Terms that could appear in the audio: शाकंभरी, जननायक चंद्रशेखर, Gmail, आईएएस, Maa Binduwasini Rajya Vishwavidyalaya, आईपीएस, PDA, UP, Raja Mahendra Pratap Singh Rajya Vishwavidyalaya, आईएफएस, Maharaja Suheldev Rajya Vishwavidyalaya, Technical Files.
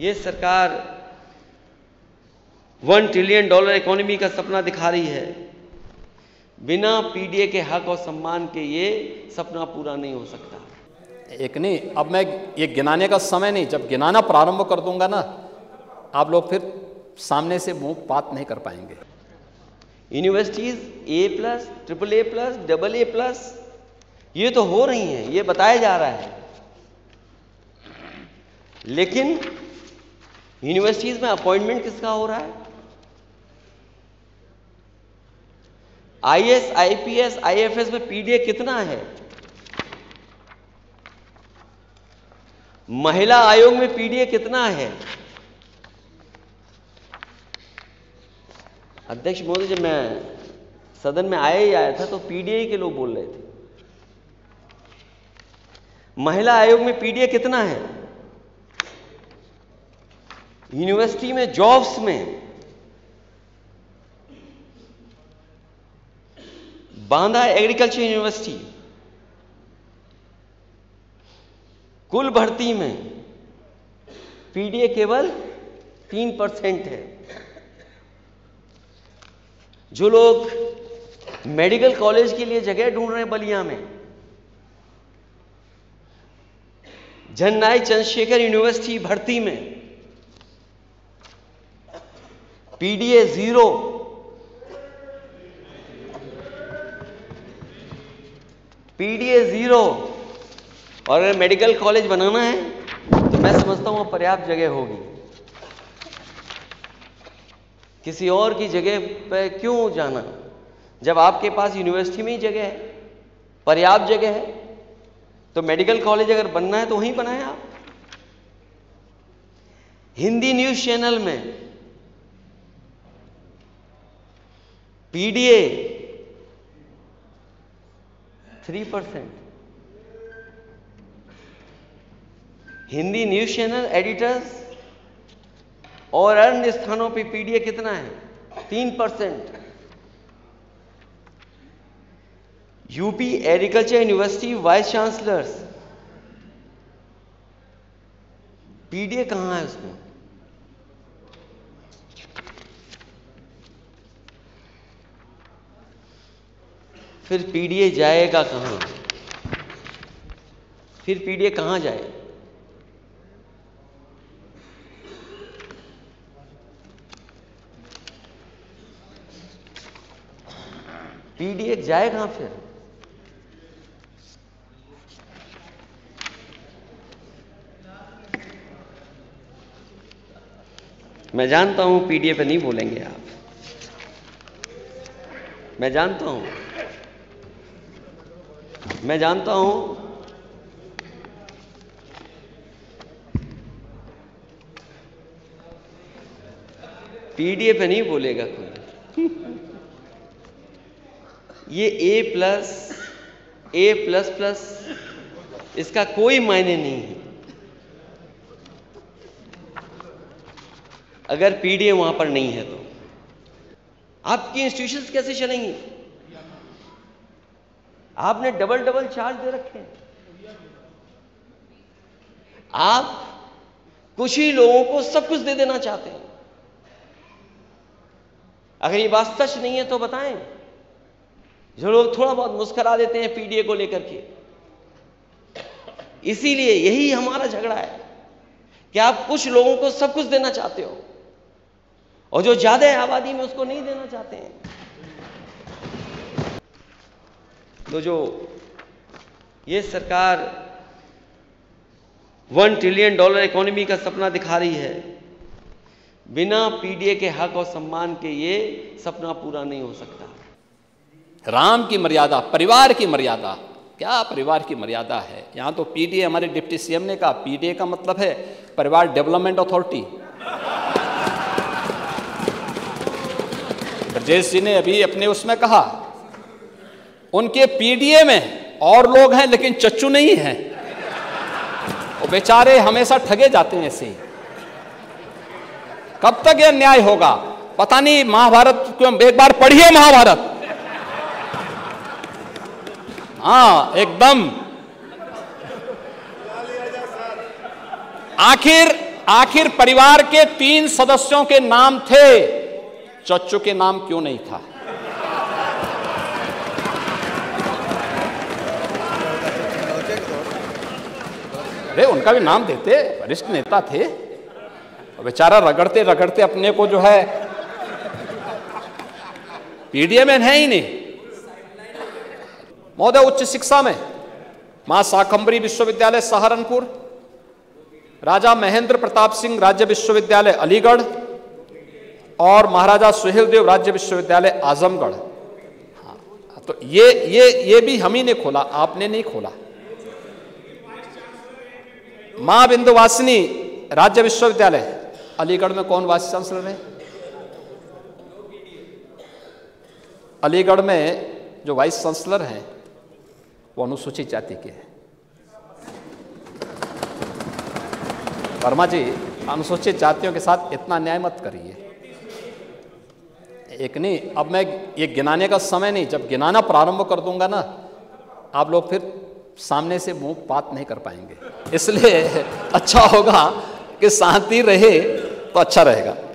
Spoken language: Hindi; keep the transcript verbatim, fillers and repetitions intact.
ये सरकार वन ट्रिलियन डॉलर इकोनॉमी का सपना दिखा रही है, बिना पीडीए के हक और सम्मान के ये सपना पूरा नहीं हो सकता। एक नहीं, अब मैं ये गिनाने का समय नहीं, जब गिनाना प्रारंभ कर दूंगा ना आप लोग फिर सामने से मुंह बात नहीं कर पाएंगे। Universities A plus, triple A plus, double A plus ये तो हो रही हैं, ये बताया जा रहा है, लेकिन यूनिवर्सिटीज में अपॉइंटमेंट किसका हो रहा है? आईएएस, आईपीएस, आईएफएस में पीडीए कितना है? महिला आयोग में पीडीए कितना है? अध्यक्ष महोदय जब मैं सदन में आया ही आया था तो पीडीए के लोग बोल रहे थे। महिला आयोग में पीडीए कितना है? यूनिवर्सिटी में जॉब्स में बांदा एग्रीकल्चर यूनिवर्सिटी कुल भर्ती में पीडीए केवल तीन परसेंट है। जो लोग मेडिकल कॉलेज के लिए जगह ढूंढ रहे हैं बलिया में, जननायक चंद्रशेखर यूनिवर्सिटी भर्ती में पीडीए जीरो। PDA zero. और अगर मेडिकल कॉलेज बनाना है तो मैं समझता हूं पर्याप्त जगह होगी, किसी और की जगह पर क्यों जाना जब आपके पास यूनिवर्सिटी में ही जगह है, पर्याप्त जगह है। तो मेडिकल कॉलेज अगर बनना है तो वहीं बनाएं आप। हिंदी न्यूज चैनल में PDA three percent. Hindi news channel editors और अन्य स्थानों पे पीडीए कितना है? तीन percent. UP agriculture university vice chancellors PDA कहां है उसमें? फिर पीडीए जाएगा कहां? फिर पीडीए कहां जाए? पीडीए जाए कहां फिर? मैं जानता हूं पीडीए पे नहीं बोलेंगे आप, मैं जानता हूं, मैं जानता हूं पीडीए पे नहीं बोलेगा कोई। ये A plus, A plus plus इसका कोई मायने नहीं है अगर पीडीए वहां पर नहीं है तो। आपकी इंस्टीट्यूशंस कैसे चलेंगी? आपने डबल डबल चार्ज दे रखे हैं। आप कुछ ही लोगों को सब कुछ दे देना चाहते हैं। अगर ये बात सच नहीं है तो बताएं। जो लोग थोड़ा बहुत मुस्करा देते हैं पीडीए को लेकर के, इसीलिए यही हमारा झगड़ा है कि आप कुछ लोगों को सब कुछ देना चाहते हो और जो ज्यादा आबादी में उसको नहीं देना चाहते हैं। तो जो ये सरकार वन ट्रिलियन डॉलर इकोनॉमी का सपना दिखा रही है, बिना पीडीए के हक और सम्मान के ये सपना पूरा नहीं हो सकता। राम की मर्यादा, परिवार की मर्यादा, क्या परिवार की मर्यादा है। यहाँ तो पीडीए, हमारे डिप्टी सीएम ने कहा पीडीए का मतलब है परिवार डेवलपमेंट अथॉरिटी। ब्रजेश जी ने अभी अपने उसमें कहा उनके पीडीए में और लोग हैं लेकिन चच्चू नहीं हैं, वो बेचारे हमेशा ठगे जाते हैं ऐसे। कब तक यह न्याय होगा पता नहीं। महाभारत एक बार पढ़िए, महाभारत हाँ एकदम। आखिर आखिर परिवार के तीन सदस्यों के नाम थे, चच्चू के नाम क्यों नहीं था? अरे उनका भी नाम देते, वरिष्ठ नेता थे। बेचारा रगड़ते रगड़ते अपने को जो है पीडीए में है ही नहीं। महोदय, उच्च शिक्षा में मां शाकंभरी विश्वविद्यालय सहारनपुर, राजा महेंद्र प्रताप सिंह राज्य विश्वविद्यालय अलीगढ़ और महाराजा सुहेलदेव राज्य विश्वविद्यालय आजमगढ़। हाँ, तो ये ये ये भी हम ही ने खोला, आपने नहीं खोला। मां बिंदुवासिनी राज्य विश्वविद्यालय अलीगढ़ में कौन वाइस चांसलर है? अलीगढ़ में जो वाइस चांसलर हैं वो अनुसूचित जाति के हैं। वर्मा जी, अनुसूचित जातियों के साथ इतना न्याय मत करिए। एक नहीं, अब मैं ये गिनाने का समय नहीं, जब गिनाना प्रारंभ कर दूंगा ना आप लोग फिर सामने से मुंह बात नहीं कर पाएंगे, इसलिए अच्छा होगा कि शांति रहे तो अच्छा रहेगा।